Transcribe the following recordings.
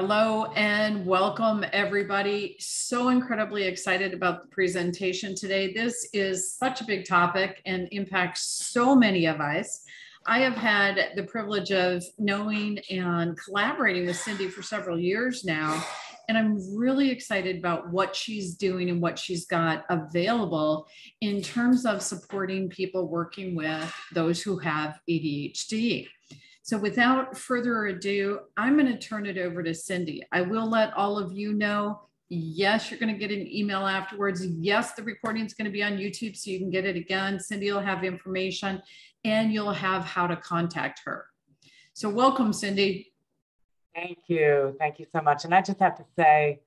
Hello and welcome everybody. So incredibly excited about the presentation today. This is such a big topic and impacts so many of us. I have had the privilege of knowing and collaborating with Cindy for several years now, and I'm really excited about what she's doing and what she's got available in terms of supporting people working with those who have ADHD. So without further ado, I'm going to turn it over to Cindy. I will let all of you know, yes, you're going to get an email afterwards. Yes, the recording is going to be on YouTube, so you can get it again. Cindy will have information and you'll have how to contact her. So welcome, Cindy. Thank you. Thank you so much. And I just have to say,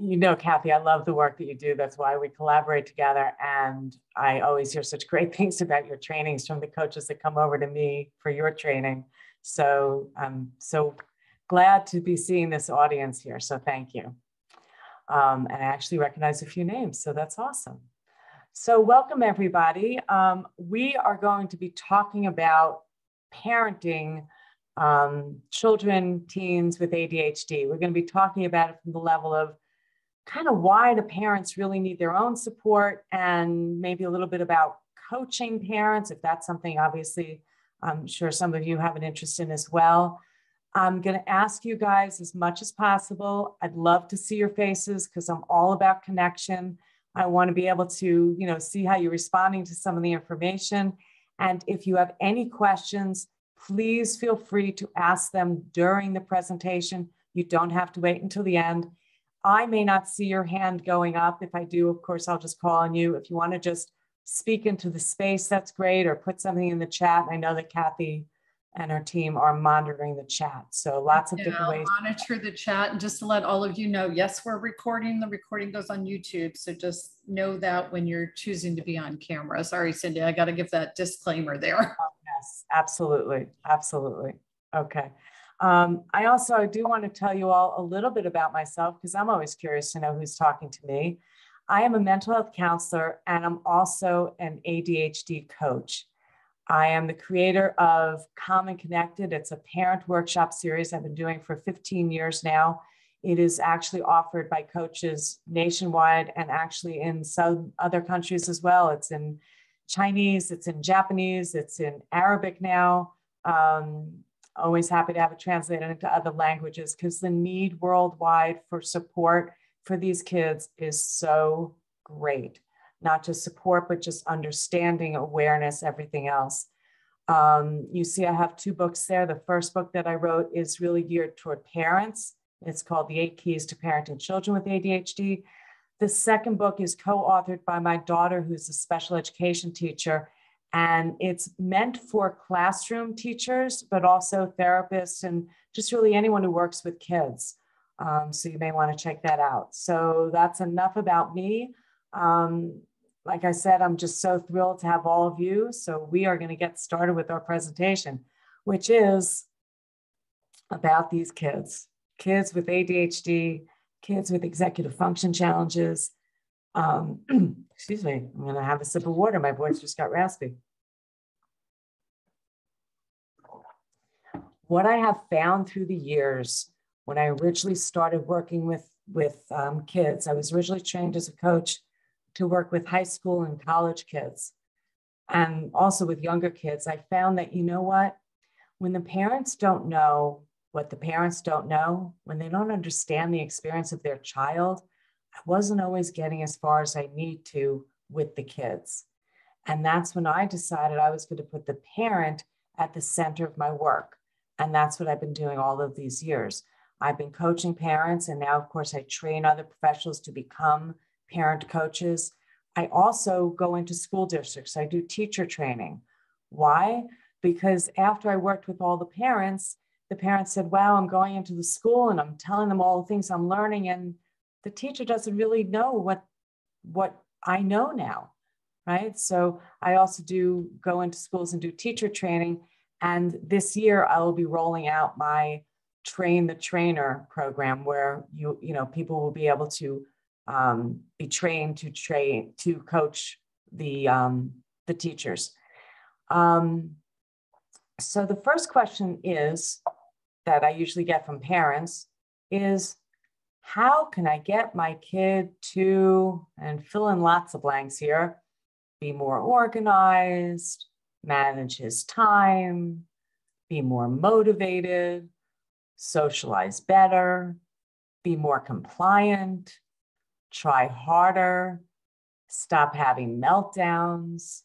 you know, Kathy, I love the work that you do. That's why we collaborate together. And I always hear such great things about your trainings from the coaches that come over to me for your training. So I'm so glad to be seeing this audience here. So thank you. And I actually recognize a few names. So that's awesome. So welcome, everybody. We are going to be talking about parenting children, teens with ADHD. We're going to be talking about it from the level of kind of why the parents really need their own support, and maybe a little bit about coaching parents, if that's something obviously I'm sure some of you have an interest in as well. I'm going to ask you guys as much as possible. I'd love to see your faces because I'm all about connection. I want to be able to, you know, see how you're responding to some of the information. And if you have any questions, please feel free to ask them during the presentation. You don't have to wait until the end. I may not see your hand going up. If I do, of course, I'll just call on you. If you want to just speak into the space, that's great, or put something in the chat. I know that Kathy and her team are monitoring the chat. So lots of different ways. Monitor the chat. And just to let all of you know, yes, we're recording. The recording goes on YouTube. So just know that when you're choosing to be on camera. Sorry, Cindy, I got to give that disclaimer there. Oh, yes, absolutely. Absolutely. Okay. I also do want to tell you all a little bit about myself because I'm always curious to know who's talking to me. I am a mental health counselor and I'm also an ADHD coach. I am the creator of Calm and Connected. It's a parent workshop series I've been doing for 15 years now. It is actually offered by coaches nationwide and actually in some other countries as well. It's in Chinese, it's in Japanese, it's in Arabic now. Always happy to have it translated into other languages because the need worldwide for support for these kids is so great. Not just support, but just understanding, awareness, everything else. You see, I have two books there. The first book that I wrote is really geared toward parents. It's called The Eight Keys to Parenting Children with ADHD. The second book is co-authored by my daughter, who's a special education teacher, and it's meant for classroom teachers, but also therapists and just really anyone who works with kids. So you may want to check that out. So that's enough about me. Like I said, I'm just so thrilled to have all of you. So we are going to get started with our presentation, which is about these kids, kids with ADHD, kids with executive function challenges. Excuse me, I'm going to have a sip of water. My voice just got raspy. What I have found through the years, when I originally started working with kids, I was originally trained as a coach to work with high school and college kids, and also with younger kids. I found that, you know what, when the parents don't know what the parents don't know, when they don't understand the experience of their child, I wasn't always getting as far as I need to with the kids. And that's when I decided I was going to put the parent at the center of my work. And that's what I've been doing all of these years. I've been coaching parents, and now, of course, I train other professionals to become parent coaches. I also go into school districts. I do teacher training. Why? Because after I worked with all the parents said, wow, I'm going into the school and I'm telling them all the things I'm learning. And the teacher doesn't really know what I know now, right? So I also do go into schools and do teacher training. And this year I will be rolling out my Train the Trainer program where you know, people will be able to be trained to coach the teachers. So the first question is that I usually get from parents is how can I get my kid to, and fill in lots of blanks here, be more organized, manage his time, be more motivated, socialize better, be more compliant, try harder, stop having meltdowns,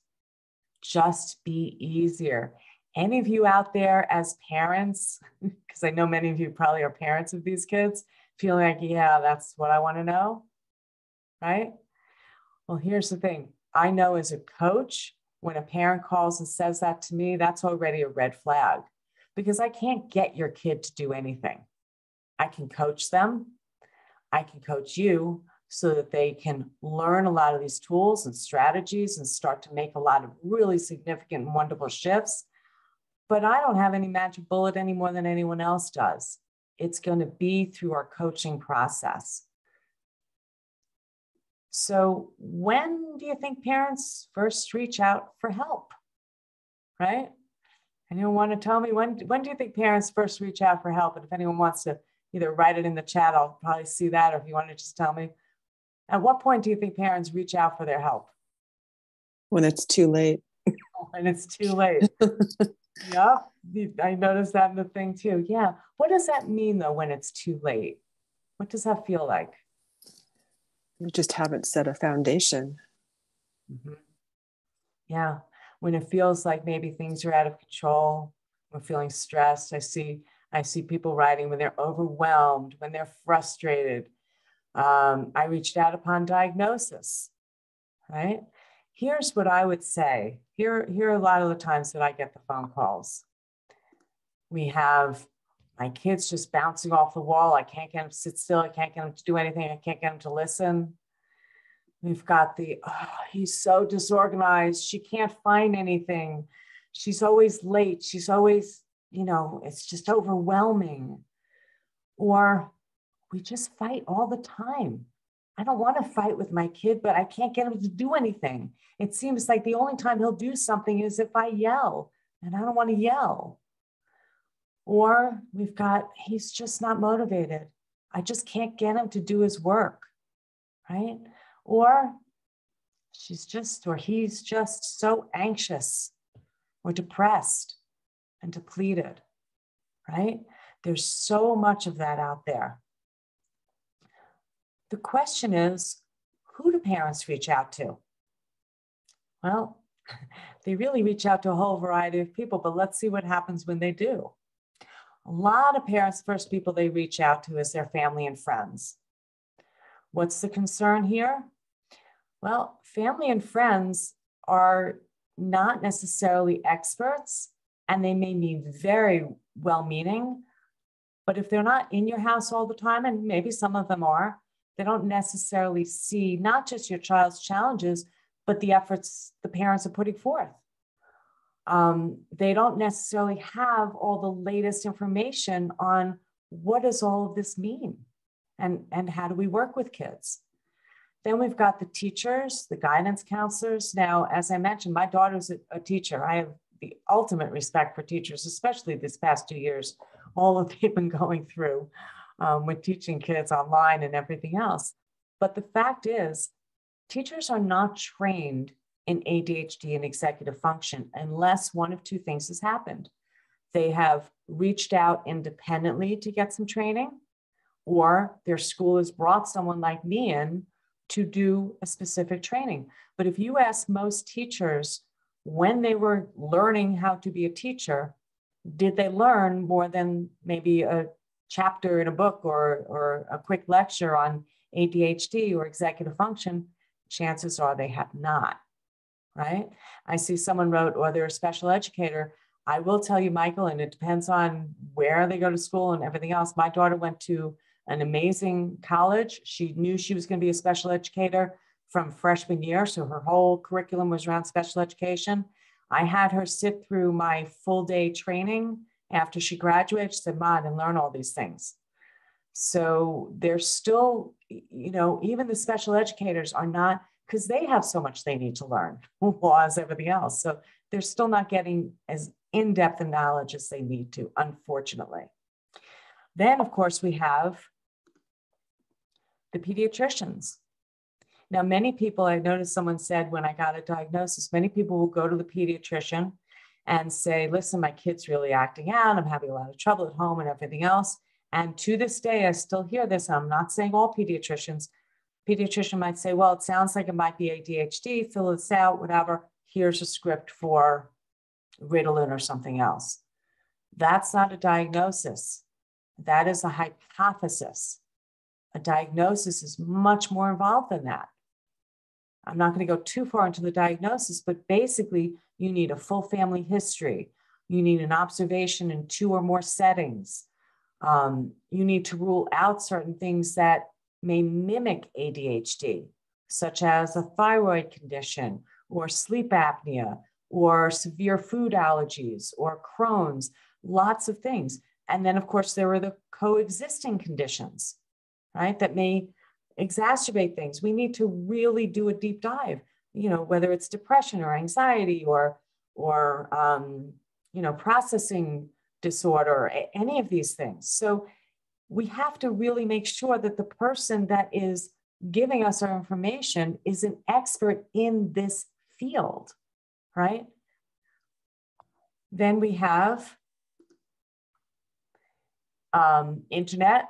just be easier. Any of you out there as parents, because I know many of you probably are parents of these kids, feeling like, yeah, that's what I want to know, right? Well, here's the thing. I know as a coach, when a parent calls and says that to me, that's already a red flag, because I can't get your kid to do anything. I can coach them. I can coach you so that they can learn a lot of these tools and strategies and start to make a lot of really significant and wonderful shifts. But I don't have any magic bullet any more than anyone else does. It's going to be through our coaching process. So when do you think parents first reach out for help, right? Anyone want to tell me, when do you think parents first reach out for help? And if anyone wants to either write it in the chat, I'll probably see that, or if you want to just tell me, at what point do you think parents reach out for their help? When it's too late. When it's too late. Yeah, I noticed that in the thing too. Yeah. What does that mean though, when it's too late? What does that feel like? You just haven't set a foundation. Mm-hmm. Yeah. When it feels like maybe things are out of control, we're feeling stressed. I see people writing when they're overwhelmed, when they're frustrated. I reached out upon diagnosis, right? Here's what I would say. Here are a lot of the times that I get the phone calls. We have my kids just bouncing off the wall. I can't get them to sit still. I can't get them to do anything. I can't get them to listen. We've got the, oh, he's so disorganized. She can't find anything. She's always late. She's always, you know, it's just overwhelming. Or we just fight all the time. I don't want to fight with my kid, but I can't get him to do anything. It seems like the only time he'll do something is if I yell, and I don't want to yell. Or we've got, he's just not motivated. I just can't get him to do his work, right? Or she's just, or he's just so anxious or depressed and depleted, right? There's so much of that out there. The question is, who do parents reach out to? Well, they really reach out to a whole variety of people, but let's see what happens when they do. A lot of parents, first people they reach out to is their family and friends. What's the concern here? Well, family and friends are not necessarily experts, and they may be very well-meaning, but if they're not in your house all the time, and maybe some of them are, they don't necessarily see not just your child's challenges, but the efforts the parents are putting forth. They don't necessarily have all the latest information on what does all of this mean and how do we work with kids. Then we've got the teachers, the guidance counselors. Now, as I mentioned, my daughter's a teacher. I have the ultimate respect for teachers, especially this past 2 years, all that they've been going through. With teaching kids online and everything else. But the fact is, teachers are not trained in ADHD and executive function unless one of two things has happened. They have reached out independently to get some training, or their school has brought someone like me in to do a specific training. But if you ask most teachers when they were learning how to be a teacher, did they learn more than maybe a chapter in a book or a quick lecture on ADHD or executive function, chances are they have not, right? I see someone wrote, or they're a special educator. I will tell you, Michael, and it depends on where they go to school and everything else. My daughter went to an amazing college. She knew she was going to be a special educator from freshman year. So her whole curriculum was around special education. I had her sit through my full day training after she graduated. She said, Ma, I didn't learn all these things. So they're still, you know, even the special educators are not, because they have so much they need to learn, laws, everything else. So they're still not getting as in-depth a knowledge as they need to, unfortunately. Then, of course, we have the pediatricians. Now, many people, I noticed someone said when I got a diagnosis, many people will go to the pediatrician and say, listen, my kid's really acting out. I'm having a lot of trouble at home and everything else. And to this day, I still hear this. I'm not saying all pediatricians. Pediatrician might say, well, it sounds like it might be ADHD, fill this out, whatever. Here's a script for Ritalin or something else. That's not a diagnosis. That is a hypothesis. A diagnosis is much more involved than that. I'm not going to go too far into the diagnosis, but basically you need a full family history. You need an observation in two or more settings. You need to rule out certain things that may mimic ADHD, such as a thyroid condition or sleep apnea or severe food allergies or Crohn's, lots of things. And then, of course, there are the coexisting conditions, right, that may exacerbate things. We need to really do a deep dive, you know, whether it's depression or anxiety or you know, processing disorder, any of these things. So we have to really make sure that the person that is giving us our information is an expert in this field, right? Then we have internet.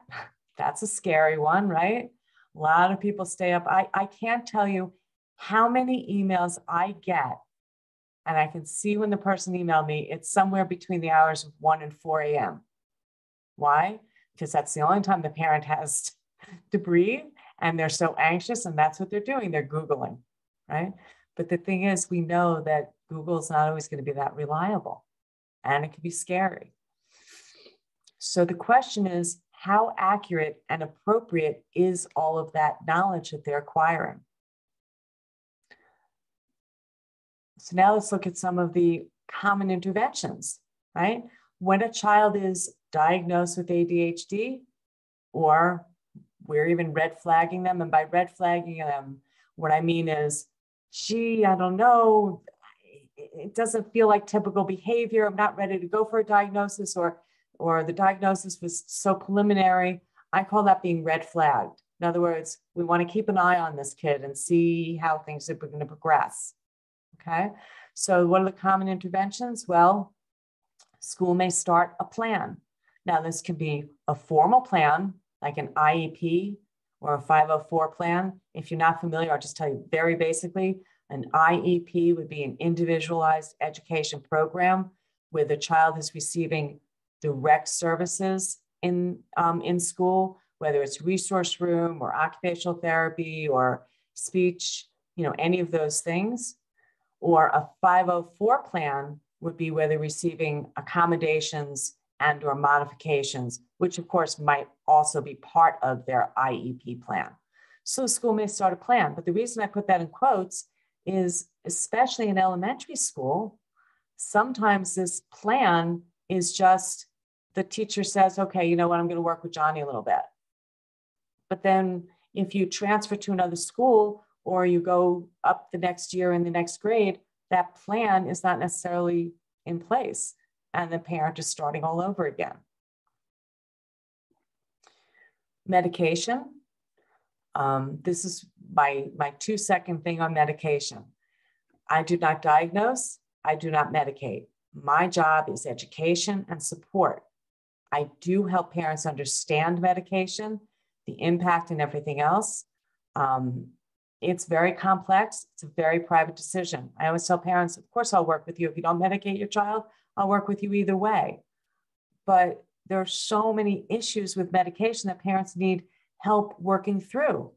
That's a scary one, right? A lot of people stay up. I can't tell you how many emails I get, and I can see when the person emailed me, it's somewhere between the hours of 1 and 4 a.m. Why? Because that's the only time the parent has to breathe, and they're so anxious, and that's what they're doing. They're Googling, right? But the thing is, we know that Google's not always going to be that reliable, and it can be scary. So the question is, how accurate and appropriate is all of that knowledge that they're acquiring? So now let's look at some of the common interventions, right? When a child is diagnosed with ADHD, or we're even red flagging them. And by red flagging them, what I mean is, gee, I don't know, it doesn't feel like typical behavior. I'm not ready to go for a diagnosis, or the diagnosis was so preliminary. I call that being red flagged. In other words, we want to keep an eye on this kid and see how things are going to progress. Okay, so what are the common interventions? Well, school may start a plan. Now, this can be a formal plan, like an IEP or a 504 plan. If you're not familiar, I'll just tell you very basically, an IEP would be an individualized education program where the child is receiving direct services in school, whether it's resource room or occupational therapy or speech, you know, any of those things. Or a 504 plan would be where they're receiving accommodations and or modifications, which of course might also be part of their IEP plan. So the school may start a plan, but the reason I put that in quotes is, especially in elementary school, sometimes this plan is just the teacher says, okay, you know what, I'm going to work with Johnny a little bit. But then if you transfer to another school or you go up the next year in the next grade, that plan is not necessarily in place, and the parent is starting all over again. Medication. This is my 2-second thing on medication. I do not diagnose. I do not medicate. My job is education and support. I do help parents understand medication, the impact and everything else. It's very complex. It's a very private decision. I always tell parents, of course, I'll work with you. If you don't medicate your child, I'll work with you either way. But there are so many issues with medication that parents need help working through.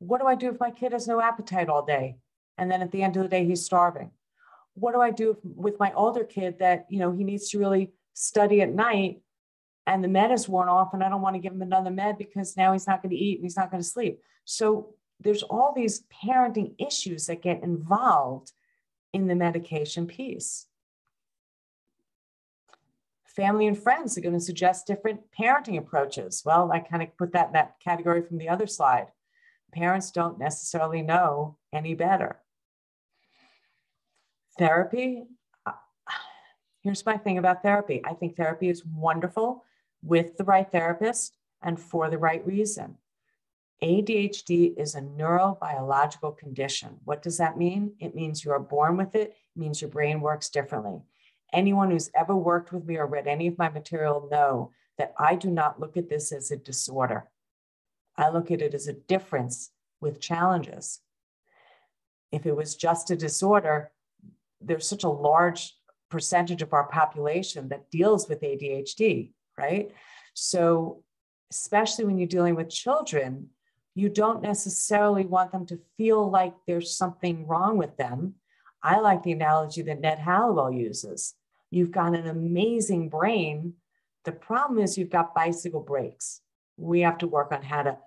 What do I do if my kid has no appetite all day, and then at the end of the day, he's starving? What do I do with my older kid that, you know, he needs to really study at night and the med is worn off and I don't want to give him another med because now he's not going to eat and he's not going to sleep? So there's all these parenting issues that get involved in the medication piece. Family and friends are going to suggest different parenting approaches. Well, I kind of put that in that category from the other slide. Parents don't necessarily know any better. Therapy, here's my thing about therapy. I think therapy is wonderful with the right therapist and for the right reason. ADHD is a neurobiological condition. What does that mean? It means you are born with it. It means your brain works differently. Anyone who's ever worked with me or read any of my material know that I do not look at this as a disorder. I look at it as a difference with challenges. If it was just a disorder, there's such a large percentage of our population that deals with ADHD, right? So especially when you're dealing with children, you don't necessarily want them to feel like there's something wrong with them. I like the analogy that Ned Halliwell uses. You've got an amazing brain. The problem is you've got bicycle brakes. We have to work on how to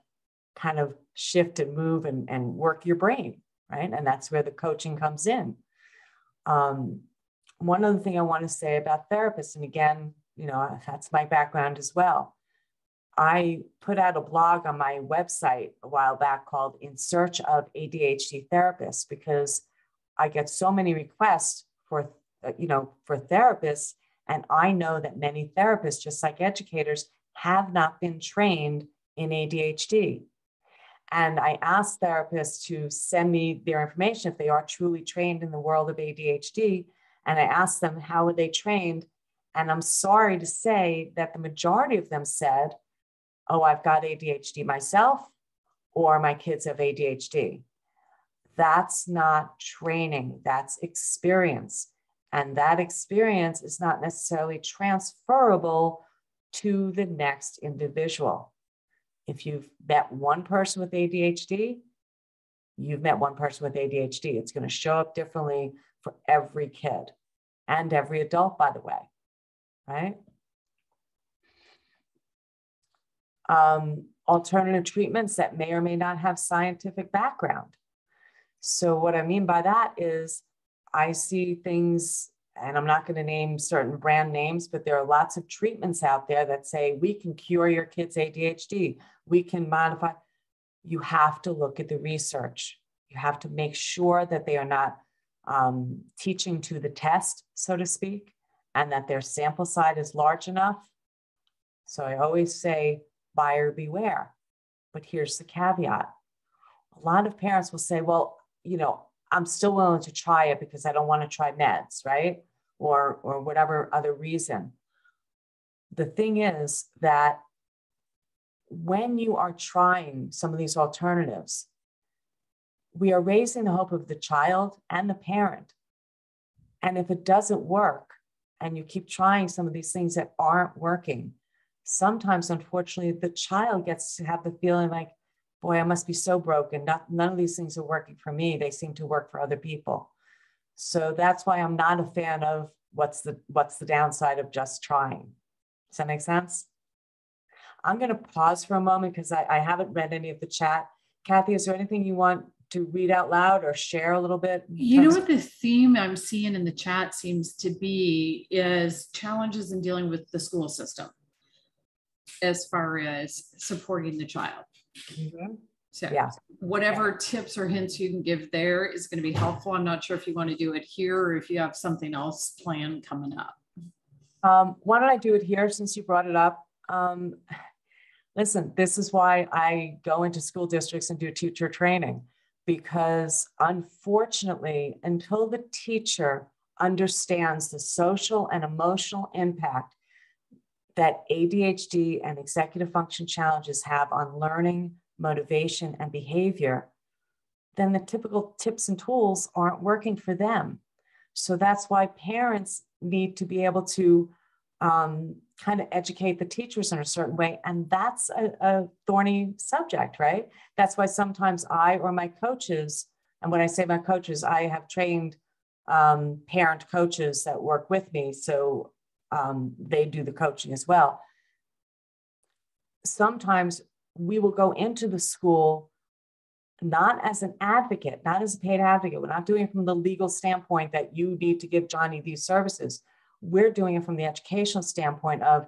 kind of shift and move and work your brain, right? And that's where the coaching comes in. One other thing I want to say about therapists, and again, you know, that's my background as well. I put out a blog on my website a while back called In Search of ADHD Therapists, because I get so many requests for, you know, for therapists. And I know that many therapists, just like educators, have not been trained in ADHD. And I asked therapists to send me their information if they are truly trained in the world of ADHD. And I asked them, how were they trained? And I'm sorry to say that the majority of them said, oh, I've got ADHD myself, or my kids have ADHD. That's not training, that's experience. And that experience is not necessarily transferable to the next individual. If you've met one person with ADHD, you've met one person with ADHD. It's going to show up differently for every kid and every adult, by the way, right? Alternative treatments that may or may not have scientific background. So what I mean by that is I see things, and I'm not going to name certain brand names, but there are lots of treatments out there that say, we can cure your kid's ADHD. We can modify. You have to look at the research. You have to make sure that they are not teaching to the test, so to speak, and that their sample size is large enough. So I always say, buyer beware. But here's the caveat. A lot of parents will say, well, you know, I'm still willing to try it because I don't want to try meds, right? Or whatever other reason. The thing is that when you are trying some of these alternatives, we are raising the hope of the child and the parent. And if it doesn't work, and you keep trying some of these things that aren't working, sometimes, unfortunately, the child gets to have the feeling like, boy, I must be so broken. None of these things are working for me. They seem to work for other people. So that's why I'm not a fan of what's the downside of just trying. Does that make sense? I'm going to pause for a moment because I haven't read any of the chat. Kathy, is there anything you want to read out loud or share a little bit? You know what the theme I'm seeing in the chat seems to be is challenges in dealing with the school system as far as supporting the child. Mm-hmm. So yeah. Whatever tips or hints you can give there is going to be helpful. I'm not sure if you want to do it here or if you have something else planned coming up. Why don't I do it here since you brought it up? Listen, this is why I go into school districts and do teacher training, because unfortunately, until the teacher understands the social and emotional impact that ADHD and executive function challenges have on learning, motivation, and behavior, then the typical tips and tools aren't working for them. So that's why parents need to be able to kind of educate the teachers in a certain way. And that's a thorny subject, right? That's why sometimes I or my coaches, and when I say my coaches, I have trained parent coaches that work with me. So they do the coaching as well. Sometimes we will go into the school not as an advocate, not as a paid advocate. We're not doing it from the legal standpoint that you need to give Johnny these services. We're doing it from the educational standpoint of,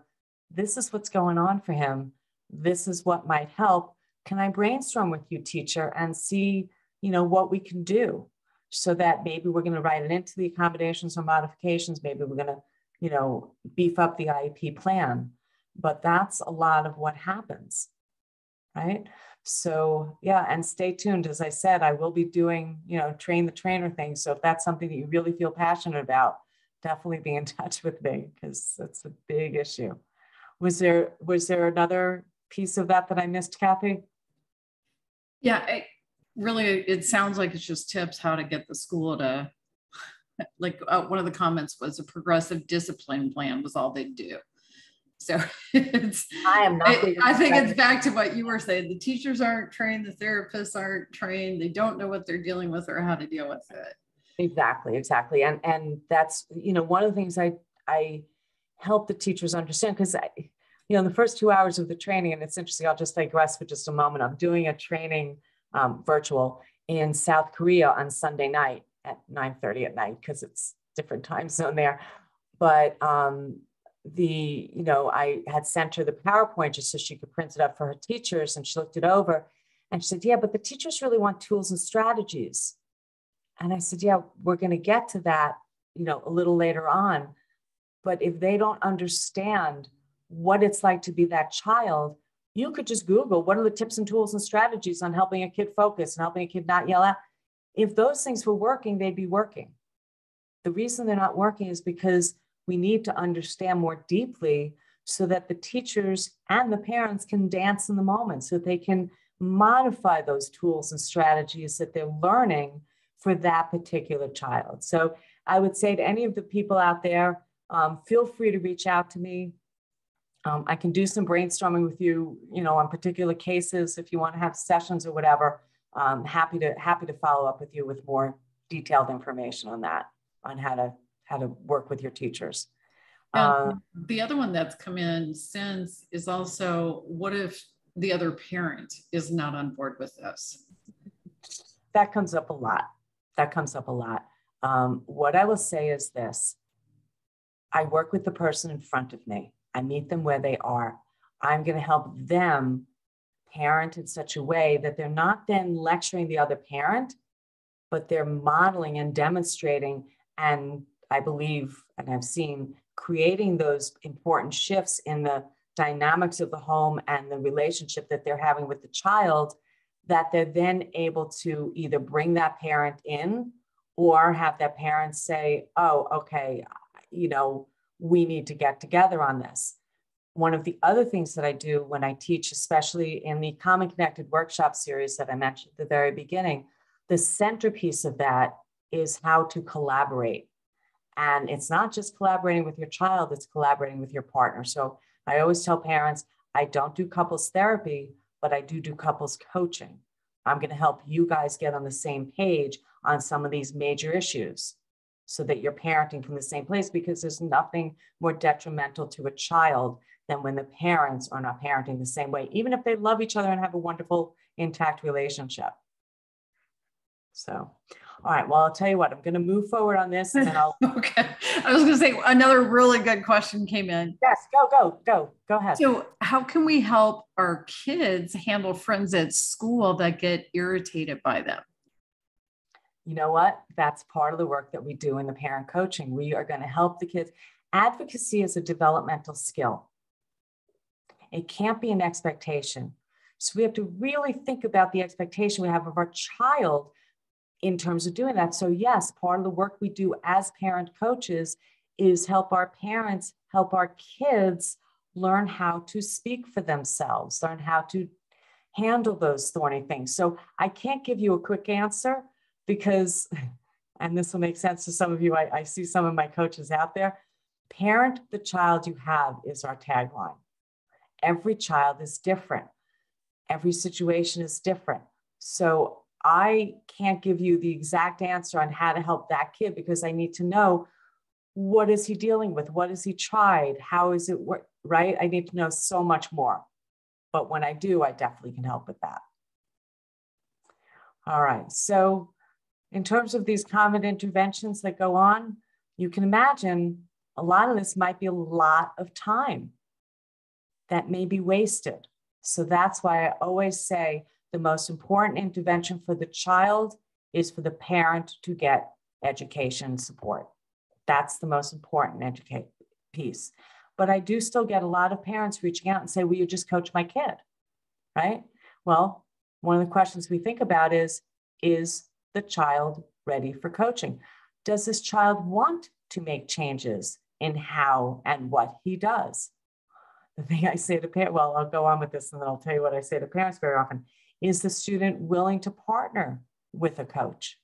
this is what's going on for him. This is what might help. Can I brainstorm with you, teacher, and see, you know, what we can do, so that maybe we're going to write it into the accommodations or modifications. Maybe we're going to, you know, beef up the IEP plan. But that's a lot of what happens, right? So yeah, and stay tuned. As I said, I will be doing, you know, train the trainer thing. So if that's something that you really feel passionate about, definitely be in touch with me, because that's a big issue. Was there another piece of that that I missed, Kathy? Yeah, it sounds like it's just tips how to get the school to, like one of the comments was a progressive discipline plan was all they do. So I think it's back to what you were saying. The teachers aren't trained, the therapists aren't trained. They don't know what they're dealing with or how to deal with it. Exactly. And that's, you know, one of the things I help the teachers understand, because the first 2 hours of the training, and it's interesting, I'll just digress for just a moment. I'm doing a training virtual in South Korea on Sunday night at 9:30 at night, because it's different time zone there. But I had sent her the PowerPoint just so she could print it up for her teachers, and she looked it over and she said, yeah, but the teachers really want tools and strategies. And I said, yeah, we're going to get to that, you know, a little later on. But if they don't understand what it's like to be that child, you could just Google what are the tips and tools and strategies on helping a kid focus and helping a kid not yell out. If those things were working, they'd be working. The reason they're not working is because we need to understand more deeply so that the teachers and the parents can dance in the moment, so that they can modify those tools and strategies that they're learning for that particular child. So I would say to any of the people out there, feel free to reach out to me. I can do some brainstorming with you, you know, on particular cases if you want to have sessions or whatever. Happy to follow up with you with more detailed information on that, on how to work with your teachers. The other one that's come in since is also, what if the other parent is not on board with this? That comes up a lot. What I will say is this. I work with the person in front of me. I meet them where they are. I'm going to help them parent in such a way that they're not then lecturing the other parent, but they're modeling and demonstrating. And I believe, and I've seen, creating those important shifts in the dynamics of the home and the relationship that they're having with the child, that they're then able to either bring that parent in or have that parent say, oh, okay, you know, we need to get together on this. One of the other things that I do when I teach, especially in the Calm and Connected workshop series that I mentioned at the very beginning, the centerpiece of that is how to collaborate. And it's not just collaborating with your child, it's collaborating with your partner. So I always tell parents, I don't do couples therapy, but I do couples coaching. I'm going to help you guys get on the same page on some of these major issues so that you're parenting from the same place, because there's nothing more detrimental to a child than when the parents are not parenting the same way, even if they love each other and have a wonderful, intact relationship. So, all right, well, I'll tell you what, I'm going to move forward on this. And then I'll... Okay. I was going to say another really good question came in. Yes, go ahead. So how can we help our kids handle friends at school that get irritated by them? You know what? That's part of the work that we do in the parent coaching. We are going to help the kids. Advocacy is a developmental skill. It can't be an expectation. So we have to really think about the expectation we have of our child in terms of doing that. So yes, part of the work we do as parent coaches is help our parents, help our kids learn how to speak for themselves, learn how to handle those thorny things. So I can't give you a quick answer because, and this will make sense to some of you, I see some of my coaches out there, parent the child you have is our tagline. Every child is different. Every situation is different. So I can't give you the exact answer on how to help that kid, because I need to know, what is he dealing with? What has he tried? How is it work? Right? I need to know so much more. But when I do, I definitely can help with that. All right. So in terms of these common interventions that go on, you can imagine a lot of this might be a lot of time that may be wasted. So that's why I always say the most important intervention for the child is for the parent to get education and support. That's the most important piece. But I do still get a lot of parents reaching out and say, will you just coach my kid, right? Well, one of the questions we think about is the child ready for coaching? Does this child want to make changes in how and what he does? The thing I say to parents, well, I'll go on with this and then I'll tell you what I say to parents very often. Is the student willing to partner with a coach?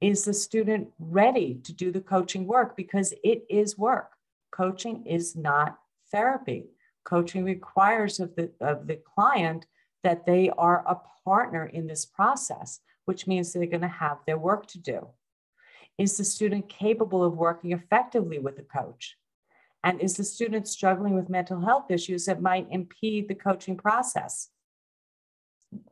Is the student ready to do the coaching work? Because it is work. Coaching is not therapy. Coaching requires of the client that they are a partner in this process, which means they're going to have their work to do. Is the student capable of working effectively with a coach? And is the student struggling with mental health issues that might impede the coaching process?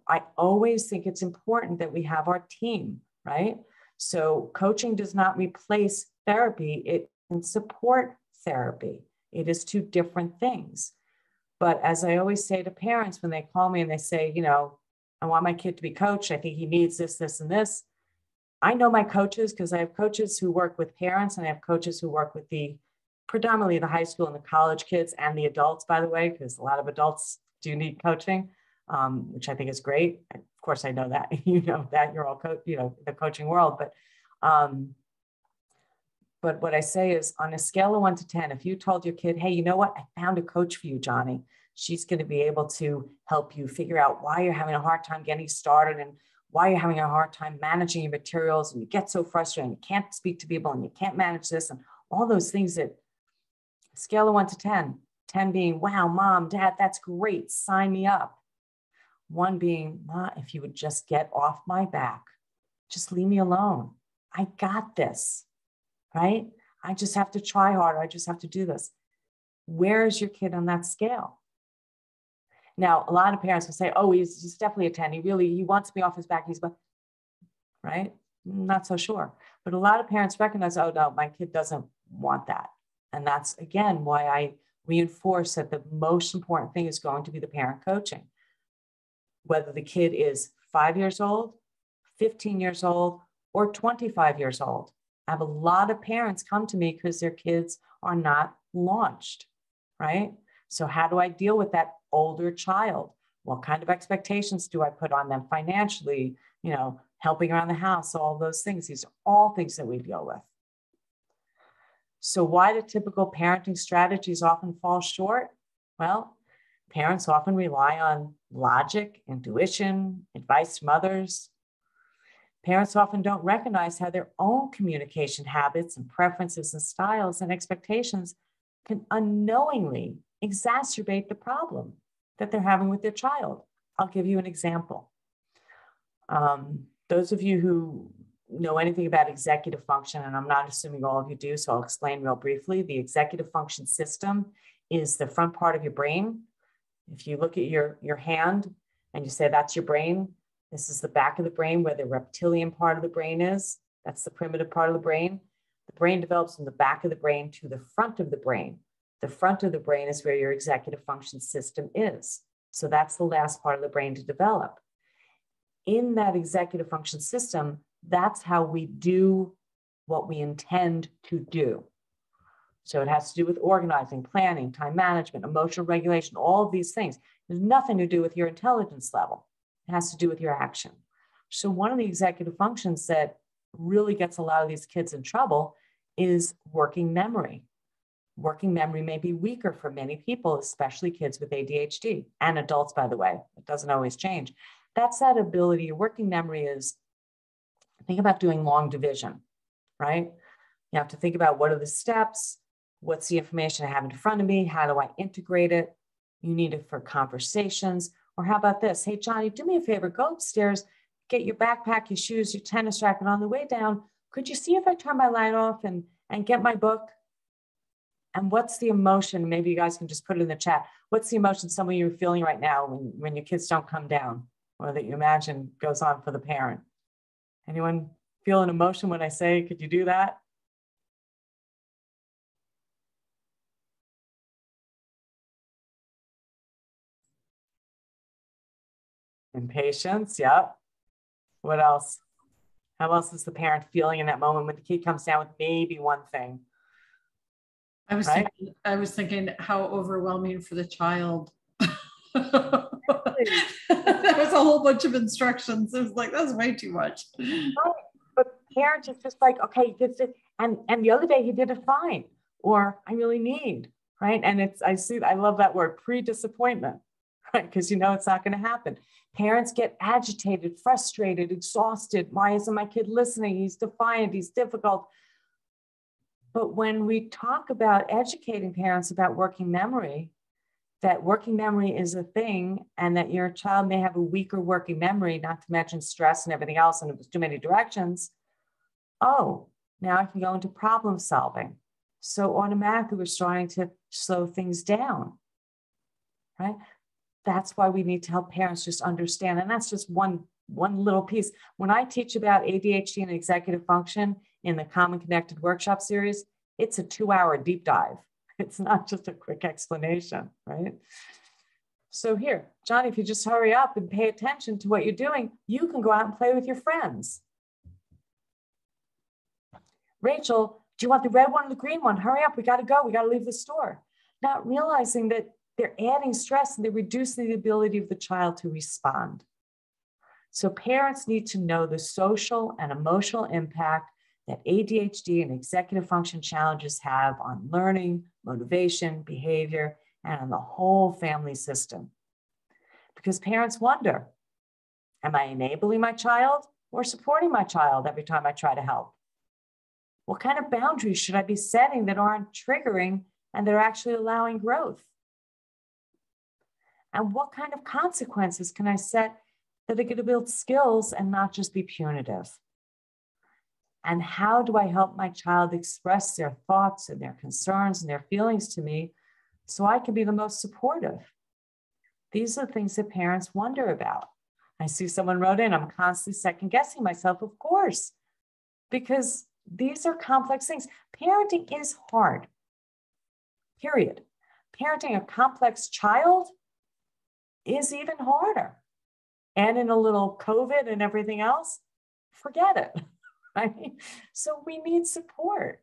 I always think it's important that we have our team, right? So coaching does not replace therapy, it can support therapy. It is two different things. But as I always say to parents, when they call me and they say, you know, I want my kid to be coached, I think he needs this, this, and this. I know my coaches because I have coaches who work with parents and I have coaches who work with predominantly the high school and the college kids and the adults, by the way, because a lot of adults do need coaching, which I think is great. Of course, I know that, you know, that you're all, the coaching world. But what I say is on a scale of 1 to 10, if you told your kid, hey, you know what? I found a coach for you, Johnny. She's going to be able to help you figure out why you're having a hard time getting started and why you're having a hard time managing your materials and you get so frustrated and you can't speak to people and you can't manage this and all those things. That scale of 1 to 10, 10 being, wow, mom, dad, that's great. Sign me up. 1 being, ma, if you would just get off my back, just leave me alone. I got this, right? I just have to try harder. I just have to do this. Where is your kid on that scale? Now, a lot of parents will say, oh, he's definitely a 10. He wants me off his back. Right? Not so sure. But a lot of parents recognize, oh, no, my kid doesn't want that. And that's, again, why I reinforce that the most important thing is going to be the parent coaching. Whether the kid is 5 years old, 15 years old, or 25 years old. I have a lot of parents come to me because their kids are not launched, right? So how do I deal with that older child? What kind of expectations do I put on them financially, you know, helping around the house, all those things. These are all things that we deal with. So why do typical parenting strategies often fall short? Well, parents often rely on logic, intuition, advice from others. Parents often don't recognize how their own communication habits and preferences and styles and expectations can unknowingly exacerbate the problem that they're having with their child. I'll give you an example. Those of you who know anything about executive function, and I'm not assuming all of you do, so I'll explain real briefly. The executive function system is the front part of your brain. If you look at your hand and you say, that's your brain, this is the back of the brain where the reptilian part of the brain is. That's the primitive part of the brain. The brain develops from the back of the brain to the front of the brain. The front of the brain is where your executive function system is. So that's the last part of the brain to develop. In that executive function system, that's how we do what we intend to do. So it has to do with organizing, planning, time management, emotional regulation, all of these things. There's nothing to do with your intelligence level. It has to do with your action. So one of the executive functions that really gets a lot of these kids in trouble is working memory. Working memory may be weaker for many people, especially kids with ADHD and adults, by the way. It doesn't always change. That's that ability. Your working memory is, think about doing long division, right? You have to think about what are the steps, what's the information I have in front of me, how do I integrate it? You need it for conversations. Or how about this? Hey, Johnny, do me a favor, go upstairs, get your backpack, your shoes, your tennis racket. On the way down, could you see if I turn my light off and get my book? And what's the emotion? Maybe you guys can just put it in the chat. What's the emotion some of you are feeling right now when your kids don't come down or that you imagine goes on for the parent? Anyone feel an emotion when I say, could you do that? Impatience, yep. What else? How else is the parent feeling in that moment when the kid comes down with maybe one thing? I was thinking how overwhelming for the child. Exactly. That that's a whole bunch of instructions. It was like, that's way too much. But parents is just like, okay, this is, and the other day he did it fine, or I really need, right? And it's, I see, I love that word, pre-disappointment, right? Because you know it's not going to happen. Parents get agitated, frustrated, exhausted. Why isn't my kid listening? He's defiant, he's difficult. But when we talk about educating parents about working memory, that working memory is a thing, and that your child may have a weaker working memory, not to mention stress and everything else, and it was too many directions. Oh, now I can go into problem solving. So automatically we're starting to slow things down, right? That's why we need to help parents just understand. And that's just one little piece. When I teach about ADHD and executive function in the Calm and Connected workshop series, it's a 2-hour deep dive. It's not just a quick explanation, right? So here, John, if you just hurry up and pay attention to what you're doing, you can go out and play with your friends. Rachel, do you want the red one or the green one? Hurry up, we gotta go, we gotta leave the store. Not realizing that they're adding stress and they're reducing the ability of the child to respond. So parents need to know the social and emotional impact that ADHD and executive function challenges have on learning, motivation, behavior, and on the whole family system. Because parents wonder, am I enabling my child or supporting my child every time I try to help? What kind of boundaries should I be setting that aren't triggering and that are actually allowing growth? And what kind of consequences can I set that are going to build skills and not just be punitive? And how do I help my child express their thoughts and their concerns and their feelings to me so I can be the most supportive? These are the things that parents wonder about. I see someone wrote in, I'm constantly second guessing myself, of course, because these are complex things. Parenting is hard, period. Parenting a complex child is even harder. And in a little COVID and everything else, forget it. Right? So we need support.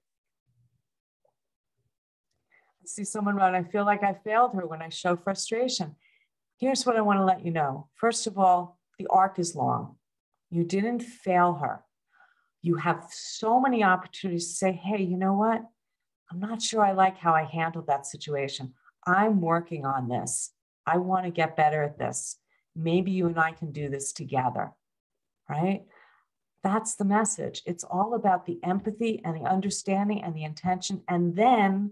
I see someone wrote, I feel like I failed her when I show frustration. Here's what I want to let you know. First of all, the arc is long. You didn't fail her. You have so many opportunities to say, hey, you know what? I'm not sure I like how I handled that situation. I'm working on this. I want to get better at this. Maybe you and I can do this together, right? That's the message. It's all about the empathy and the understanding and the intention, and then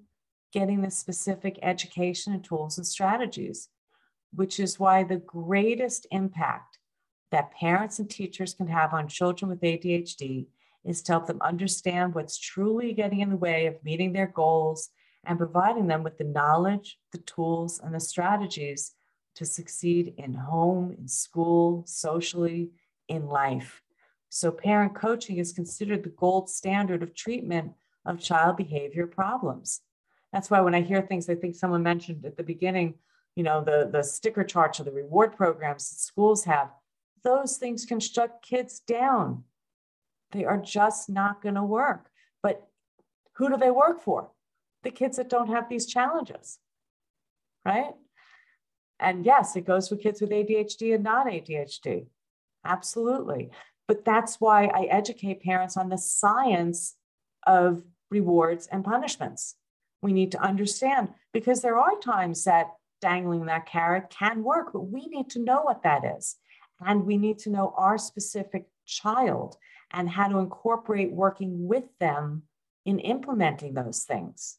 getting the specific education and tools and strategies, which is why the greatest impact that parents and teachers can have on children with ADHD is to help them understand what's truly getting in the way of meeting their goals and providing them with the knowledge, the tools, and the strategies to succeed in home, in school, socially, in life. So parent coaching is considered the gold standard of treatment of child behavior problems. That's why when I hear things, I think someone mentioned at the beginning, you know, the sticker charts or the reward programs that schools have, those things can shut kids down. They are just not going to work. But who do they work for? The kids that don't have these challenges, right? And yes, it goes for kids with ADHD and non-ADHD. Absolutely. But that's why I educate parents on the science of rewards and punishments. We need to understand, because there are times that dangling that carrot can work, but we need to know what that is. And we need to know our specific child and how to incorporate working with them in implementing those things,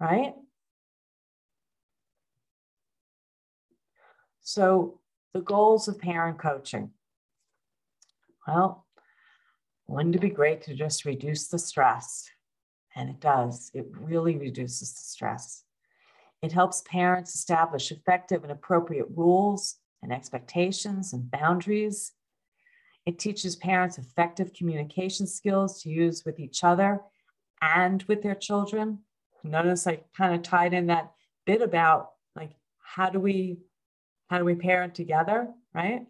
right? So the goals of parent coaching. Well, wouldn't it be great to just reduce the stress? And it does. It really reduces the stress. It helps parents establish effective and appropriate rules and expectations and boundaries. It teaches parents effective communication skills to use with each other and with their children. Notice I kind of tied in that bit about like, how do we parent together, right?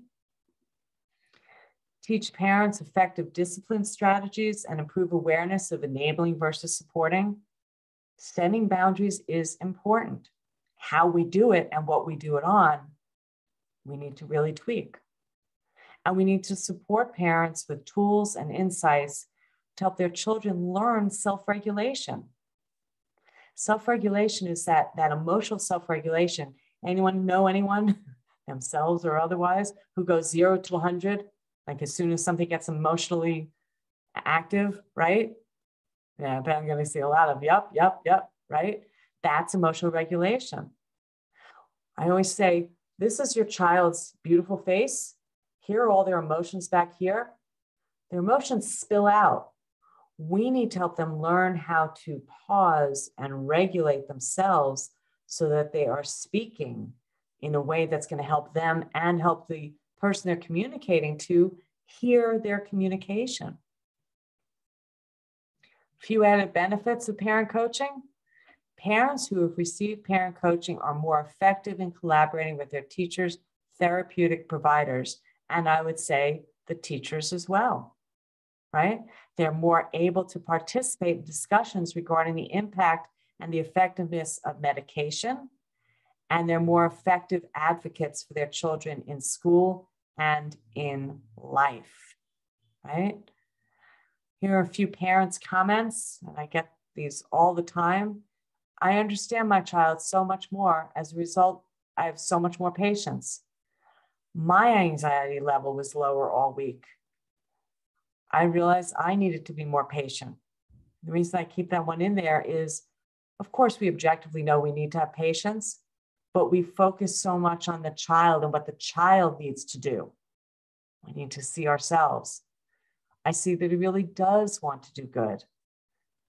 Teach parents effective discipline strategies and improve awareness of enabling versus supporting. Setting boundaries is important. How we do it and what we do it on, we need to really tweak, And we need to support parents with tools and insights to help their children learn self-regulation. Self-regulation is that emotional self-regulation. Anyone know anyone, themselves or otherwise, who goes 0 to 100? Like as soon as something gets emotionally active, right? Yeah, I bet I'm going to see a lot of yep, right? That's emotional regulation. I always say, this is your child's beautiful face. Here are all their emotions back here. Their emotions spill out. We need to help them learn how to pause and regulate themselves so that they are speaking in a way that's going to help them and help the person they're communicating to hear their communication. Few added benefits of parent coaching. Parents who have received parent coaching are more effective in collaborating with their teachers, therapeutic providers, and I would say the teachers as well, right? They're more able to participate in discussions regarding the impact and the effectiveness of medication, and they're more effective advocates for their children in school and in life, right? Here are a few parents' comments, and I get these all the time. I understand my child so much more. As a result, I have so much more patience. My anxiety level was lower all week. I realized I needed to be more patient. The reason I keep that one in there is, of course, we objectively know we need to have patience, but we focus so much on the child and what the child needs to do. We need to see ourselves. I see that he really does want to do good.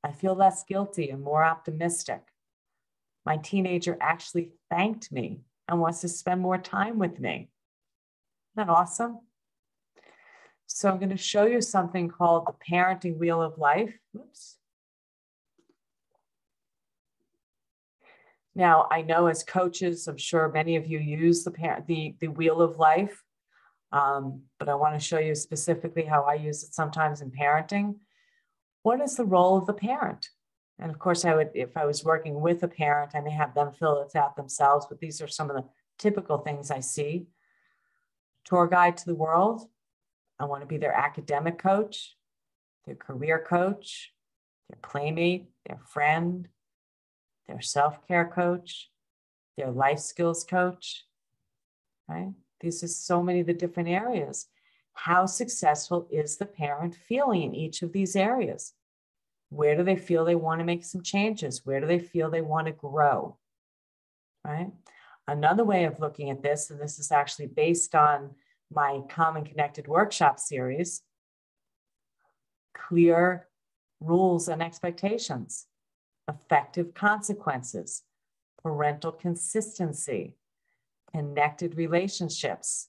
I feel less guilty and more optimistic. My teenager actually thanked me and wants to spend more time with me. Isn't that awesome? So I'm going to show you something called the parenting wheel of life. Oops. Now, I know as coaches, I'm sure many of you use the wheel of life, but I want to show you specifically how I use it sometimes in parenting. What is the role of the parent? And of course, I would, if I was working with a parent, I may have them fill this out themselves, but these are some of the typical things I see. Tour guide to the world. I want to be their academic coach, their career coach, their playmate, their friend, their self-care coach, their life skills coach, right? These are so many of the different areas. How successful is the parent feeling in each of these areas? Where do they feel they want to make some changes? Where do they feel they want to grow, right? Another way of looking at this, and this is actually based on my Calm and Connected workshop series, clear rules and expectations, effective consequences, parental consistency, connected relationships,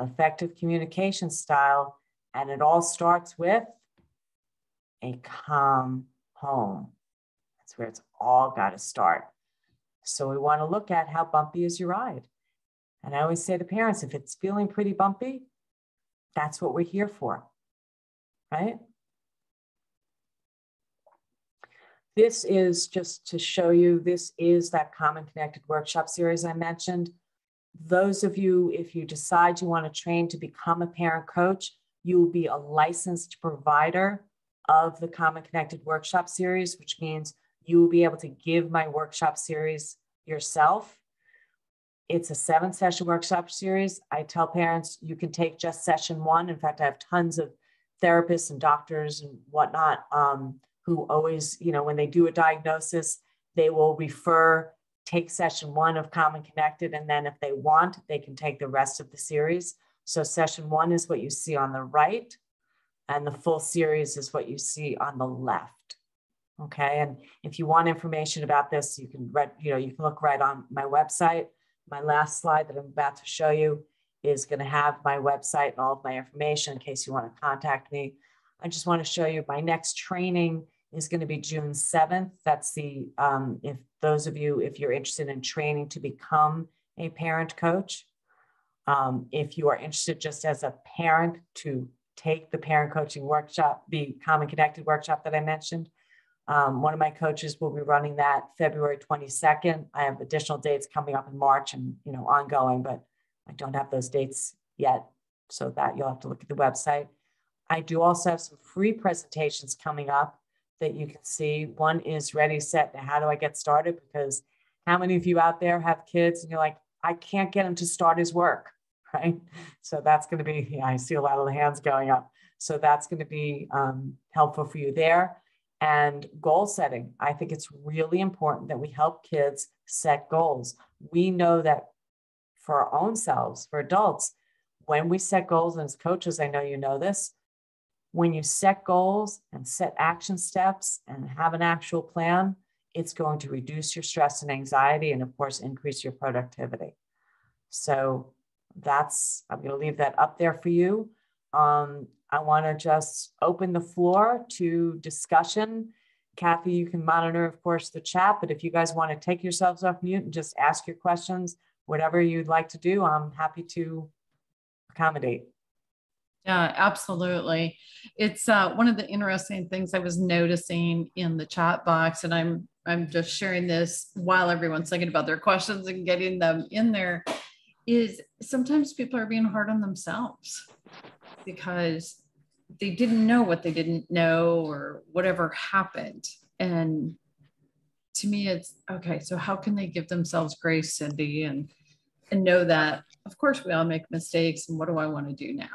effective communication style, and it all starts with a calm home. That's where it's all got to start. So we want to look at how bumpy is your ride. And I always say to parents, if it's feeling pretty bumpy, that's what we're here for, right? This is just to show you, this is that Calm and Connected workshop series I mentioned. Those of you, if you decide you want to train to become a parent coach, you will be a licensed provider of the Calm and Connected workshop series, which means you will be able to give my workshop series yourself. It's a 7-session workshop series. I tell parents you can take just session one. In fact, I have tons of therapists and doctors and whatnot who always, you know, when they do a diagnosis, they will refer, take session one of Calm and Connected, and then if they want, they can take the rest of the series. So session one is what you see on the right, and the full series is what you see on the left. Okay, and if you want information about this, you can read, you know, you can look right on my website. My last slide that I'm about to show you is going to have my website and all of my information in case you want to contact me. I just want to show you my next training is going to be June 7th. That's the, if those of you, if you're interested in training to become a parent coach, if you are interested just as a parent to take the parent coaching workshop, the Calm and Connected workshop that I mentioned, one of my coaches will be running that February 22nd. I have additional dates coming up in March and, you know, ongoing, but I don't have those dates yet. So that you'll have to look at the website. I do also have some free presentations coming up that you can see. One is Ready, Set, Now, How Do I Get Started? Because how many of you out there have kids and you're like, I can't get him to start his work, right? So that's going to be, yeah, I see a lot of the hands going up. So that's going to be helpful for you there. And goal setting. I think it's really important that we help kids set goals. We know that for our own selves, for adults, when we set goals, and as coaches, I know you know this, when you set goals and set action steps and have an actual plan, it's going to reduce your stress and anxiety and, of course, increase your productivity. So that's, I'm going to leave that up there for you. I want to just open the floor to discussion. Kathy, you can monitor, of course, the chat, but if you guys want to take yourselves off mute and just ask your questions, whatever you'd like to do, I'm happy to accommodate. Yeah, absolutely. It's one of the interesting things I was noticing in the chat box, and I'm just sharing this while everyone's thinking about their questions and getting them in there, is sometimes people are being hard on themselves because they didn't know what they didn't know or whatever happened. And to me, it's, okay, so how can they give themselves grace, Cindy, and know that, of course, we all make mistakes, and what do I want to do now?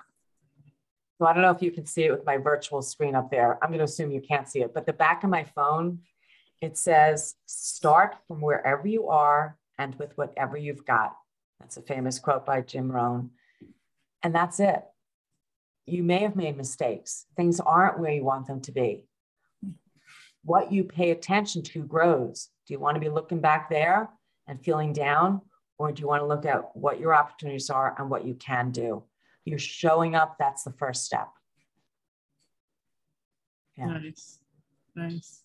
Well, I don't know if you can see it with my virtual screen up there. I'm going to assume you can't see it, but the back of my phone, it says, start from wherever you are and with whatever you've got. That's a famous quote by Jim Rohn. And that's it. You may have made mistakes. Things aren't where you want them to be. What you pay attention to grows. Do you want to be looking back there and feeling down? Or do you want to look at what your opportunities are and what you can do? You're showing up. That's the first step. Yeah. Nice. Nice.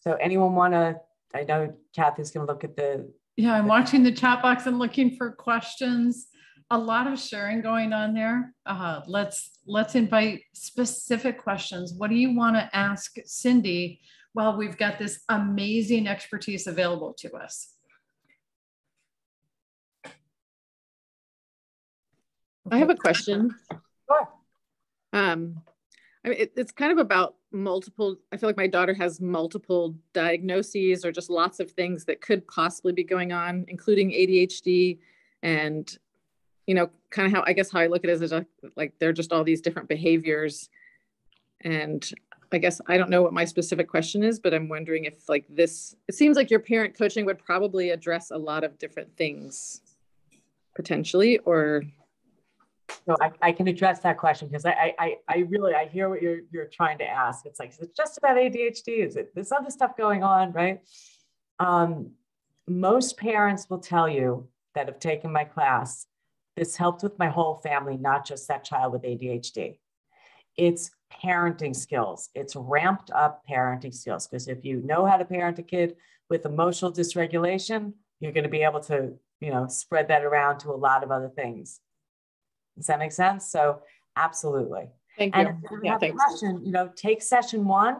So anyone want to, I know Kathy's going to look at the. Yeah, I'm watching the chat box and looking for questions. A lot of sharing going on there. Let's invite specific questions. What do you want to ask Cindy while we've got this amazing expertise available to us? I have a question. Sure. I mean, it's kind of about multiple, I feel like my daughter has multiple diagnoses or just lots of things that could possibly be going on, including ADHD and, you know, kind of how, I guess how I look at it is like, they're just all these different behaviors. And I guess, I don't know what my specific question is, but I'm wondering if like this, it seems like your parent coaching would probably address a lot of different things potentially, or. So I can address that question because I hear what you're trying to ask. It's like, is it just about ADHD? Is it this other stuff going on, right? Most parents will tell you that have taken my class, this helped with my whole family, not just that child with ADHD. It's parenting skills. It's ramped up parenting skills, because if you know how to parent a kid with emotional dysregulation, you're going to be able to, you know, spread that around to a lot of other things. Does that make sense? So absolutely. Thank you. And if you have a question, you know, take session one,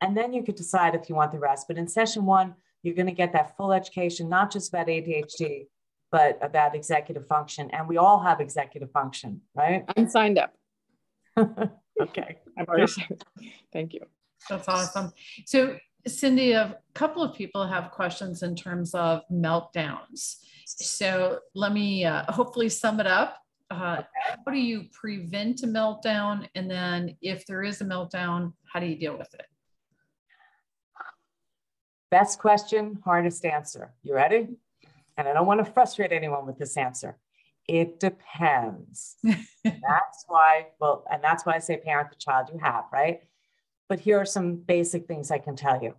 and then you could decide if you want the rest. But in session one, you're going to get that full education, not just about ADHD, but about executive function. And we all have executive function, right? I'm signed up. Okay. I'm already signed up. Thank you. That's awesome. So Cindy, a couple of people have questions in terms of meltdowns. So let me hopefully sum it up. How do you prevent a meltdown? And then if there is a meltdown, how do you deal with it? Best question, hardest answer. You ready? And I don't want to frustrate anyone with this answer. It depends. That's why I say parent the child you have, right? But here are some basic things I can tell you.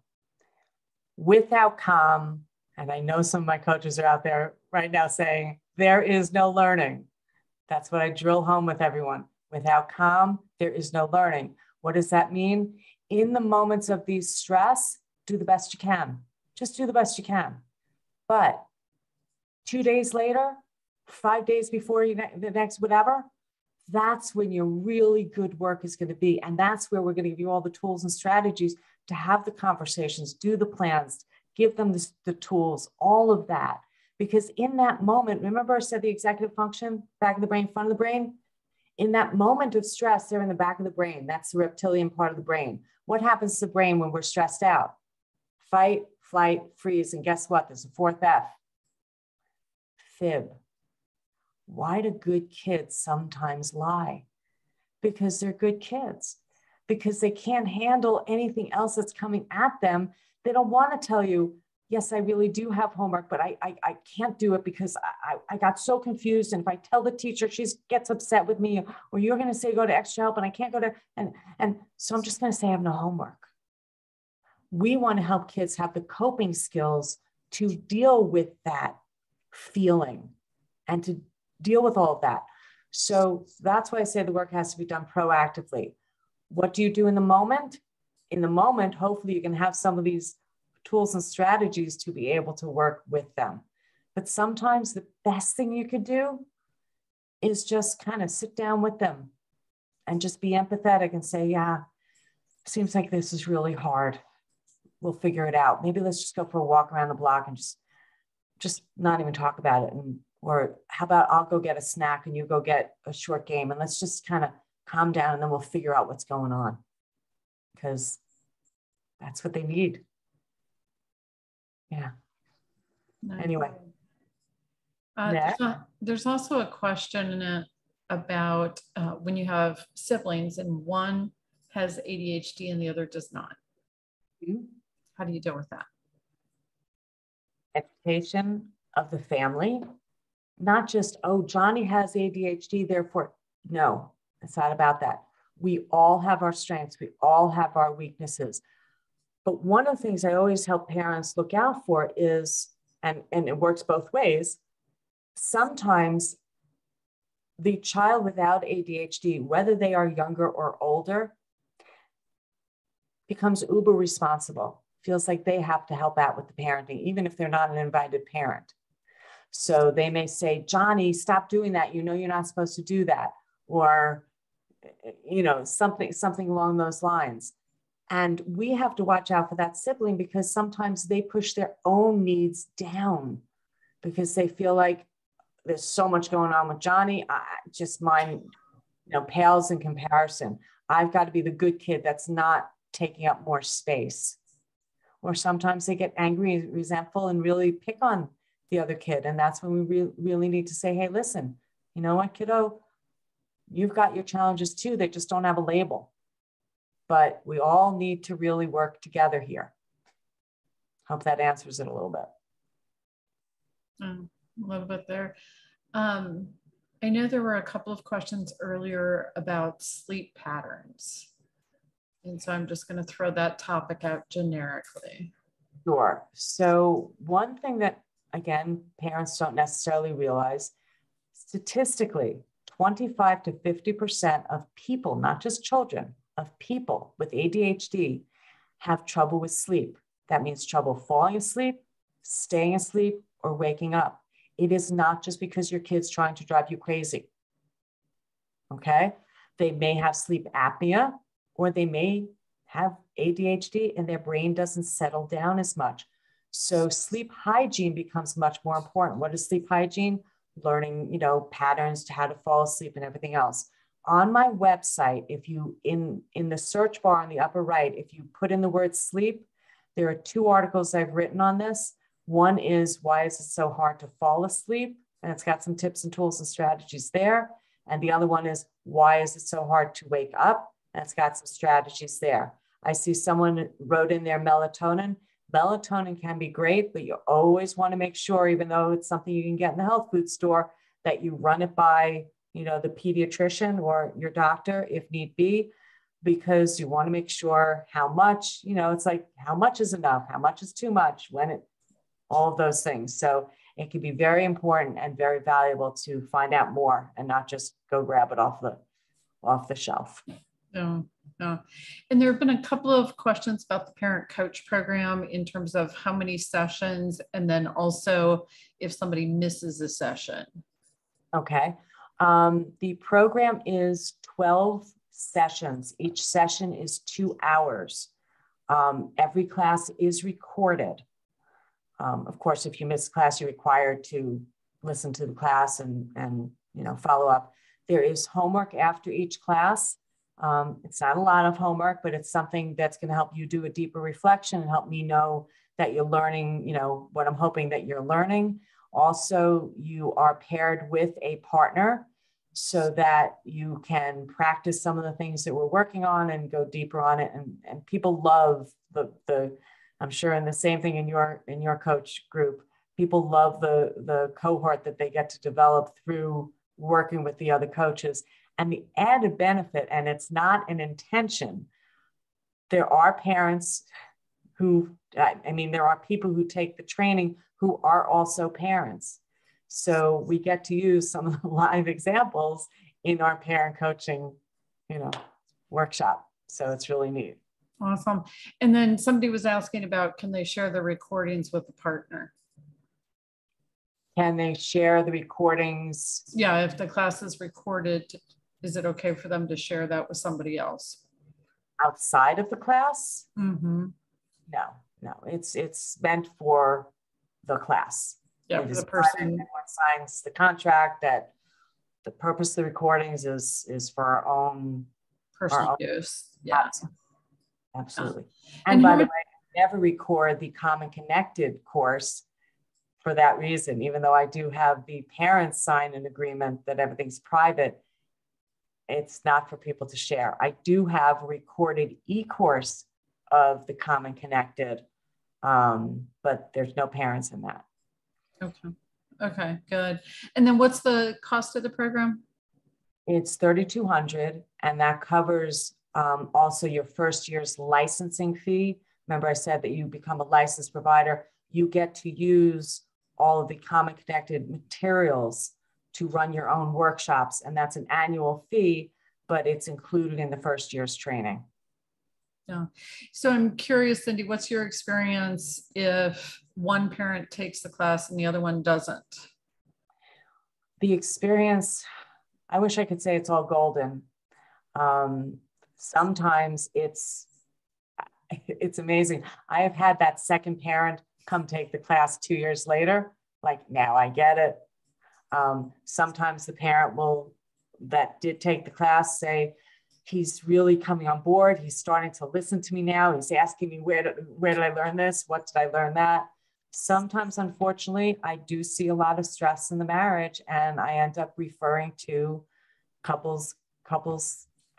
Without calm, and I know some of my coaches are out there right now saying, there is no learning. That's what I drill home with everyone. Without calm, there is no learning. What does that mean? In the moments of these stress, do the best you can. Just do the best you can. But 2 days later, 5 days before you the next whatever, that's when your really good work is going to be. And that's where we're going to give you all the tools and strategies to have the conversations, do the plans, give them the tools, all of that. Because in that moment, remember I said the executive function, back of the brain, front of the brain? In that moment of stress, they're in the back of the brain. That's the reptilian part of the brain. What happens to the brain when we're stressed out? Fight, flight, freeze. And guess what? There's a fourth F. Fib. Why do good kids sometimes lie? Because they're good kids. Because they can't handle anything else that's coming at them. They don't want to tell you, yes, I really do have homework, but I can't do it because I got so confused. And if I tell the teacher, she gets upset with me, or you're going to say go to extra help and I can't go to, and so I'm just going to say I have no homework. We want to help kids have the coping skills to deal with that feeling and to deal with all of that. So that's why I say the work has to be done proactively. What do you do in the moment? In the moment, hopefully you can have some of these tools and strategies to be able to work with them. But sometimes the best thing you could do is just kind of sit down with them and just be empathetic and say, yeah, seems like this is really hard. We'll figure it out. Maybe let's just go for a walk around the block and just not even talk about it. And, or how about I'll go get a snack and you go get a short game and let's just kind of calm down and then we'll figure out what's going on, because that's what they need. Yeah. Nice. Anyway. There's also a question about when you have siblings and one has ADHD and the other does not. Mm-hmm. How do you deal with that? Education of the family, not just, oh, Johnny has ADHD, therefore, no, it's not about that. We all have our strengths. We all have our weaknesses. But one of the things I always help parents look out for is, and it works both ways, sometimes the child without ADHD, whether they are younger or older, becomes uber responsible, feels like they have to help out with the parenting, even if they're not an invited parent. So they may say, Johnny, stop doing that. You know, you're not supposed to do that. Or, you know, something along those lines. And we have to watch out for that sibling because sometimes they push their own needs down because they feel like there's so much going on with Johnny. Just mine, you know, pales in comparison. I've got to be the good kid that's not taking up more space. Or sometimes they get angry and resentful and really pick on the other kid. And that's when we really need to say, hey, listen, you know what, kiddo, you've got your challenges too. They just don't have a label. But we all need to really work together here. Hope that answers it a little bit. A little bit there. I know there were a couple of questions earlier about sleep patterns. And so I'm just going to throw that topic out generically. Sure. So one thing that, again, parents don't necessarily realize, statistically, 25 to 50% of people, not just children, of people with ADHD have trouble with sleep. That means trouble falling asleep, staying asleep, or waking up. It is not just because your kid's trying to drive you crazy, okay? They may have sleep apnea, or they may have ADHD and their brain doesn't settle down as much. So sleep hygiene becomes much more important. What is sleep hygiene? Learning, you know, patterns to how to fall asleep and everything else. On my website, if you, in the search bar in the upper right, if you put in the word sleep, there are two articles I've written on this. One is, why is it so hard to fall asleep? And it's got some tips and tools and strategies there. And the other one is, why is it so hard to wake up? And it's got some strategies there. I see someone wrote in there melatonin. Melatonin can be great, but you always want to make sure, even though it's something you can get in the health food store, that you run it by, you know, the pediatrician or your doctor if need be, because you want to make sure how much, you know, it's like how much is enough, how much is too much, when it, all of those things. So it can be very important and very valuable to find out more and not just go grab it off the shelf. No. And there have been a couple of questions about the parent coach program in terms of how many sessions, and then also if somebody misses a session. Okay. The program is 12 sessions. Each session is 2 hours. Every class is recorded. Of course, if you miss class, you're required to listen to the class and you know, follow up. There is homework after each class. It's not a lot of homework, but it's something that's going to help you do a deeper reflection and help me know that you're learning, you know, what I'm hoping that you're learning. Also, you are paired with a partner so that you can practice some of the things that we're working on and go deeper on it. And people love the I'm sure in the same thing in your coach group, people love the cohort that they get to develop through working with the other coaches. And the added benefit, and it's not an intention, there are parents who, I mean, there are people who take the training who are also parents. So we get to use some of the live examples in our parent coaching, you know, workshop. So it's really neat. Awesome. And then somebody was asking about, can they share the recordings with the partner? Can they share the recordings? Yeah, if the class is recorded, is it okay for them to share that with somebody else? Outside of the class? Mm-hmm. No, it's meant for the class. Yeah, for the person who signs the contract, that the purpose of the recordings is for our own personal use. Yeah, absolutely. And by the way, I never record the Calm and Connected course for that reason, even though I do have the parents sign an agreement that everything's private. It's not for people to share. I do have a recorded e-course of the Calm and Connected, but there's no parents in that. Okay, good. And then what's the cost of the program? It's $3,200, and that covers also your first year's licensing fee. Remember I said that you become a licensed provider, you get to use all of the Calm and Connected materials to run your own workshops, and that's an annual fee, but it's included in the first year's training. Yeah. So I'm curious, Cindy, what's your experience if one parent takes the class and the other one doesn't? The experience, I wish I could say it's all golden. Sometimes it's amazing. I have had that second parent come take the class 2 years later, like, now I get it. Sometimes the parent that did take the class say, he's really coming on board. He's starting to listen to me now. He's asking me, where did I learn this? What did I learn that? Sometimes, unfortunately, I do see a lot of stress in the marriage, and I end up referring to couples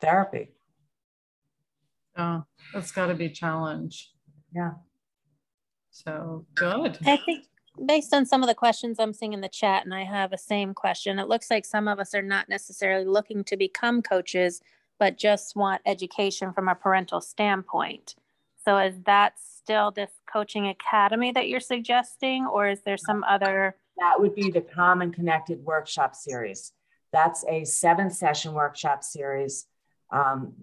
therapy. Oh, that's got to be a challenge. Yeah. So good. I think based on some of the questions I'm seeing in the chat, and I have the same question, it looks like some of us are not necessarily looking to become coaches, but just want education from a parental standpoint. So is that still this coaching academy that you're suggesting, or is there some other? That would be the Calm and Connected workshop series. That's a 7-session workshop series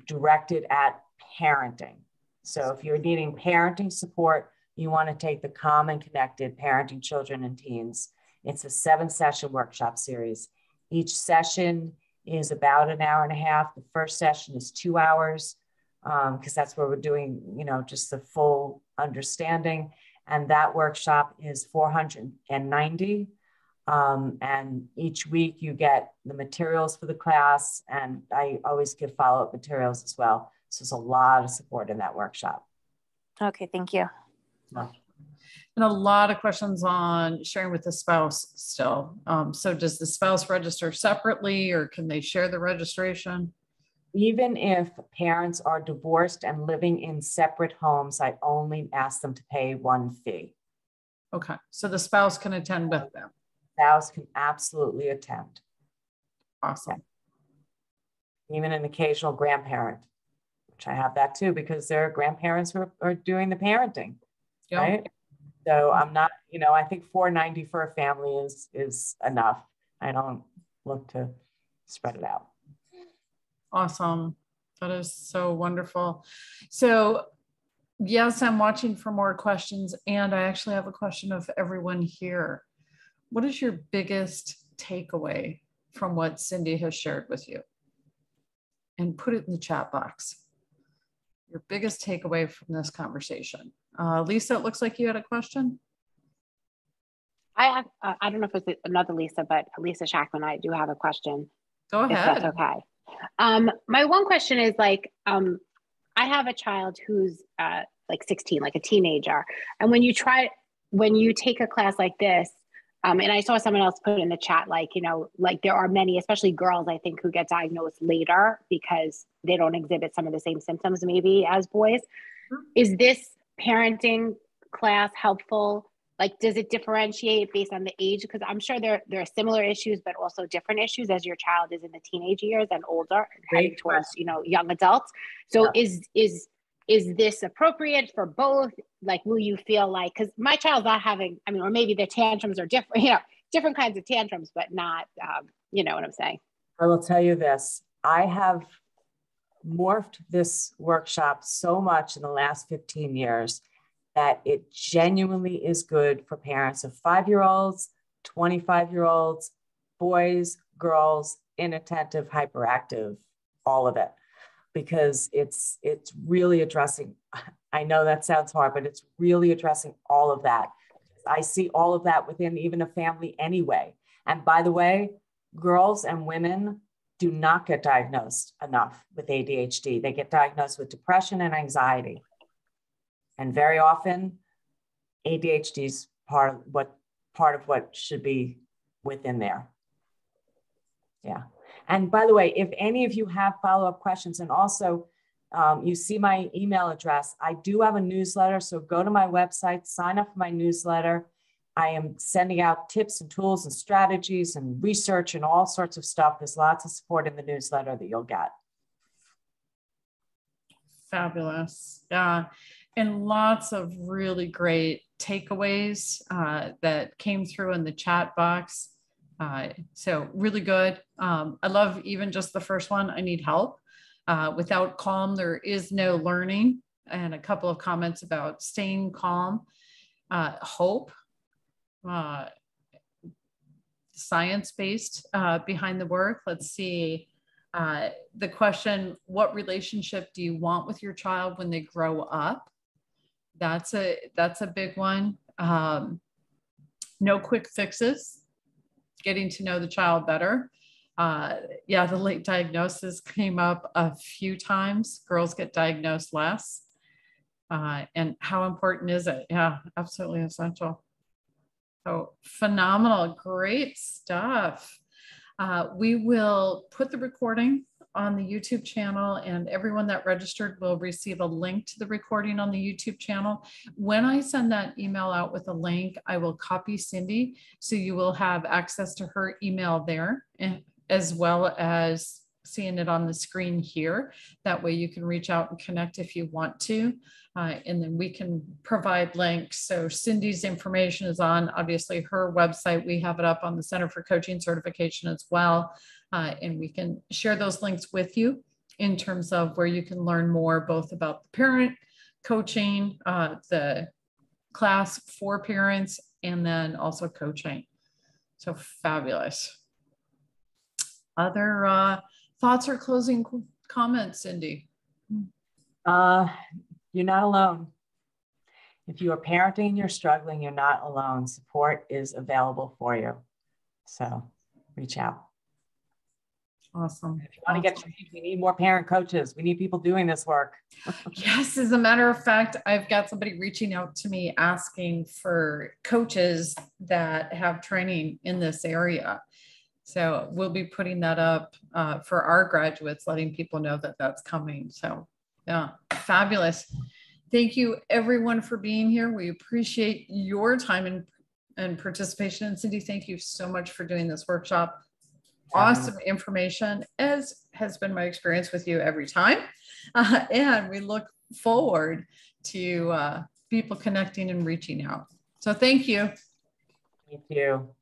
directed at parenting. So if you're needing parenting support, you want to take the Calm and Connected Parenting Children and Teens. It's a 7-session workshop series. Each session is about an hour and a half. The first session is 2 hours, because that's where we're doing, you know, just the full understanding. And that workshop is $490. And each week you get the materials for the class, and I always give follow-up materials as well. So there's a lot of support in that workshop. Okay, thank you. And a lot of questions on sharing with the spouse still. So does the spouse register separately, or can they share the registration? Even if parents are divorced and living in separate homes, I only ask them to pay one fee. Okay. So the spouse can attend with them. Spouse can absolutely attend. Awesome. Yeah. Even an occasional grandparent, which I have that too, because there are grandparents who are doing the parenting. Yep. Right? So I'm not, you know, I think $490 for a family is enough. I don't look to spread it out. Awesome. That is so wonderful. So yes, I'm watching for more questions, and I actually have a question of everyone here. What is your biggest takeaway from what Cindy has shared with you? And put it in the chat box. Your biggest takeaway from this conversation. Lisa, it looks like you had a question. I don't know if it's another Lisa, but Lisa Shackman, I do have a question. Go ahead. If that's okay. My one question is like, I have a child who's like 16, like a teenager. And when you take a class like this, and I saw someone else put in the chat, like, you know, like there are many, especially girls, I think, who get diagnosed later because they don't exhibit some of the same symptoms maybe as boys. Mm-hmm. Is this parenting class helpful? Like, does it differentiate based on the age? Because I'm sure there are similar issues, but also different issues as your child is in the teenage years and older and heading towards, you know, young adults. So yeah. Is this appropriate for both? Like, will you feel like, because my child's not having, I mean, or maybe their tantrums are different, you know, different kinds of tantrums, but not, you know what I'm saying? I will tell you this. I have morphed this workshop so much in the last 15 years that it genuinely is good for parents of 5-year-olds, 25-year-olds, boys, girls, inattentive, hyperactive, all of it. Because it's really addressing, I know that sounds hard, but it's really addressing all of that. I see all of that within even a family anyway. And by the way, girls and women do not get diagnosed enough with ADHD. They get diagnosed with depression and anxiety. And very often ADHD is part of what should be within there. Yeah. And by the way, if any of you have follow-up questions, and also you see my email address, I do have a newsletter. So go to my website, sign up for my newsletter. I am sending out tips and tools and strategies and research and all sorts of stuff. There's lots of support in the newsletter that you'll get. Fabulous. Yeah. And lots of really great takeaways that came through in the chat box. So really good. I love even just the first one, I need help. Without calm, there is no learning. And a couple of comments about staying calm, hope, science-based behind the work. Let's see the question, what relationship do you want with your child when they grow up? That's a big one. No quick fixes. Getting to know the child better. Yeah, the late diagnosis came up a few times. Girls get diagnosed less. And how important is it? Yeah, absolutely essential. So phenomenal, great stuff. We will put the recording on the YouTube channel, and everyone that registered will receive a link to the recording on the YouTube channel. When I send that email out with a link, I will copy Cindy, so you will have access to her email there, as well as seeing it on the screen here. That way you can reach out and connect if you want to, and then we can provide links. So Cindy's information is on, obviously, her website. We have it up on the Center for Coaching Certification as well. And we can share those links with you in terms of where you can learn more, both about the parent coaching, the class for parents, and then also coaching. So fabulous. Other thoughts or closing comments, Cindy? You're not alone. If you are parenting and you're struggling, you're not alone. Support is available for you. So reach out. Awesome. If you want to get trained, we need more parent coaches. We need people doing this work. Yes. As a matter of fact, I've got somebody reaching out to me asking for coaches that have training in this area. So we'll be putting that up for our graduates, letting people know that that's coming. So yeah, fabulous. Thank you everyone for being here. We appreciate your time and participation. And Cindy, thank you so much for doing this workshop. Awesome information, as has been my experience with you every time. And we look forward to people connecting and reaching out. So thank you. Thank you.